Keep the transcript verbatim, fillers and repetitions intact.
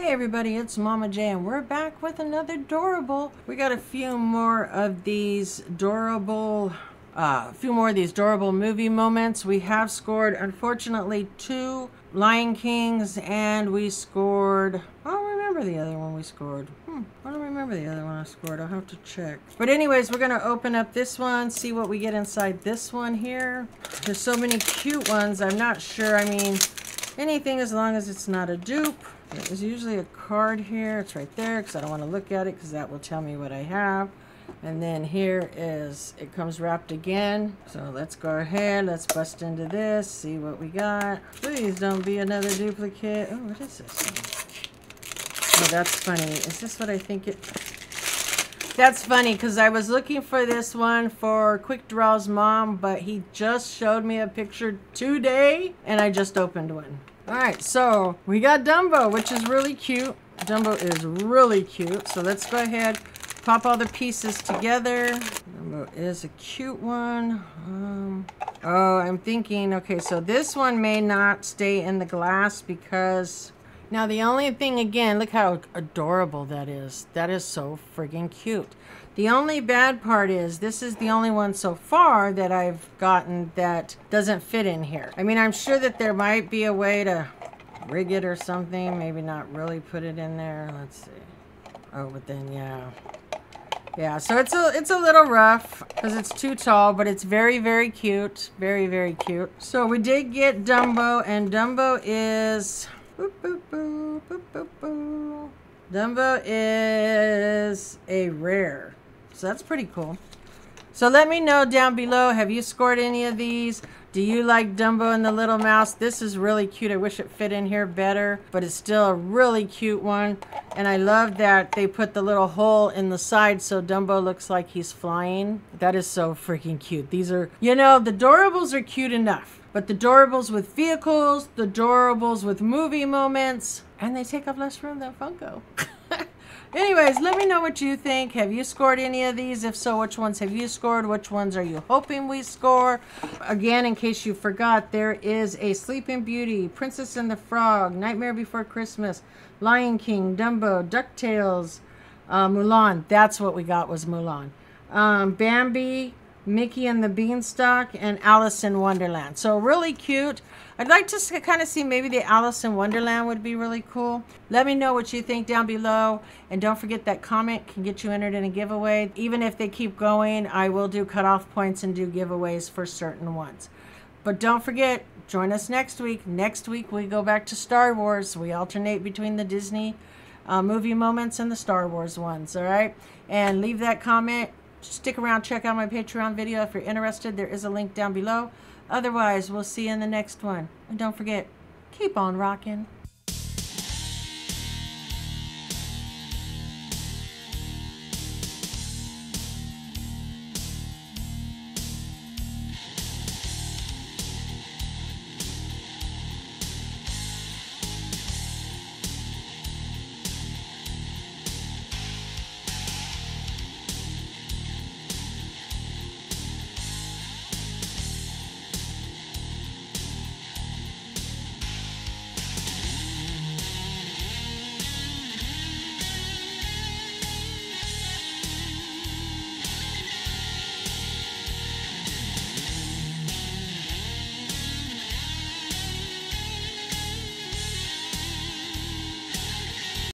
Hey everybody, it's Mama J and we're back with another Doorable. We got a few more of these Doorable, uh, a few more of these Doorable movie moments. We have scored, unfortunately, two Lion Kings and we scored, I don't remember the other one we scored. Hmm, I don't remember the other one I scored. I'll have to check. But anyways, we're gonna open up this one, see what we get inside this one here. There's so many cute ones, I'm not sure, I mean, anything as long as it's not a dupe. There's usually a card here. It's right there because I don't want to look at it because that will tell me what I have. And then here is, it comes wrapped again. So let's go ahead. Let's bust into this, see what we got. Please don't be another duplicate. Oh, what is this one? Oh, that's funny. Is this what I think it... That's funny because I was looking for this one for Quick Draw's mom, but he just showed me a picture today and I just opened one. All right, so we got Dumbo, which is really cute. Dumbo is really cute. So let's go ahead, pop all the pieces together. Dumbo is a cute one. Um, oh, I'm thinking, okay, so this one may not stay in the glass because, now the only thing, again, look how adorable that is. That is so friggin' cute. The only bad part is this is the only one so far that I've gotten that doesn't fit in here. I mean, I'm sure that there might be a way to rig it or something. Maybe not really put it in there. Let's see. Oh, but then, yeah. Yeah, so it's a, it's a little rough because it's too tall, but it's very, very cute. Very, very cute. So we did get Dumbo, and Dumbo is... Boop, boop, boop, boop, boop, boop. Dumbo is a rare. So that's pretty cool. So let me know down below, have you scored any of these? Do you like Dumbo and the Little Mouse? This is really cute. I wish it fit in here better, but it's still a really cute one. And I love that they put the little hole in the side so Dumbo looks like he's flying. That is so freaking cute. These are, you know, the Doorables are cute enough, but the Doorables with vehicles, the Doorables with movie moments, and they take up less room than Funko. Anyways, let me know what you think. Have you scored any of these? If so, which ones have you scored? Which ones are you hoping we score? Again, in case you forgot, there is a Sleeping Beauty, Princess and the Frog, Nightmare Before Christmas, Lion King, Dumbo, DuckTales, uh, Mulan. That's what we got was Mulan. Um, Bambi, Mickey and the Beanstalk, and Alice in Wonderland. So really cute. I'd like to kind of see maybe the Alice in Wonderland would be really cool. Let me know what you think down below. And don't forget that comment can get you entered in a giveaway. Even if they keep going, I will do cutoff points and do giveaways for certain ones. But don't forget, join us next week. Next week, we go back to Star Wars. We alternate between the Disney uh, movie moments and the Star Wars ones, all right? And leave that comment. Stick around, check out my Patreon video if you're interested. There is a link down below. Otherwise, we'll see you in the next one. And don't forget, keep on rocking.